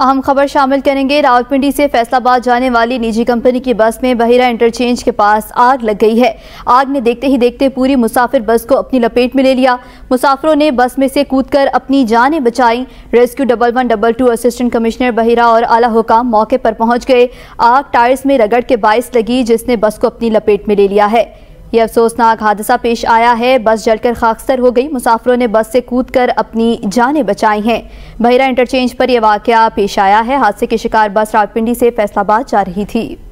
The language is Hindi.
अहम खबर शामिल करेंगे। रावलपिंडी से फैसलाबाद जाने वाली निजी कंपनी की बस में बहिरा इंटरचेंज के पास आग लग गई है। आग ने देखते ही देखते पूरी मुसाफिर बस को अपनी लपेट में ले लिया। मुसाफिरों ने बस में से कूदकर अपनी जानें बचाई। रेस्क्यू 1122 असिस्टेंट कमिश्नर बहिरा और आला हुकाम मौके पर पहुंच गए। आग टायर्स में रगड़ के बायस लगी, जिसने बस को अपनी लपेट में ले लिया है। ये अफसोसनाक हादसा पेश आया है। बस जलकर खाकसर हो गई। मुसाफिरों ने बस से कूदकर अपनी जानें बचाई हैं। बहिरा इंटरचेंज पर यह वाकया पेश आया है। हादसे के शिकार बस रावलपिंडी से फैसलाबाद जा रही थी।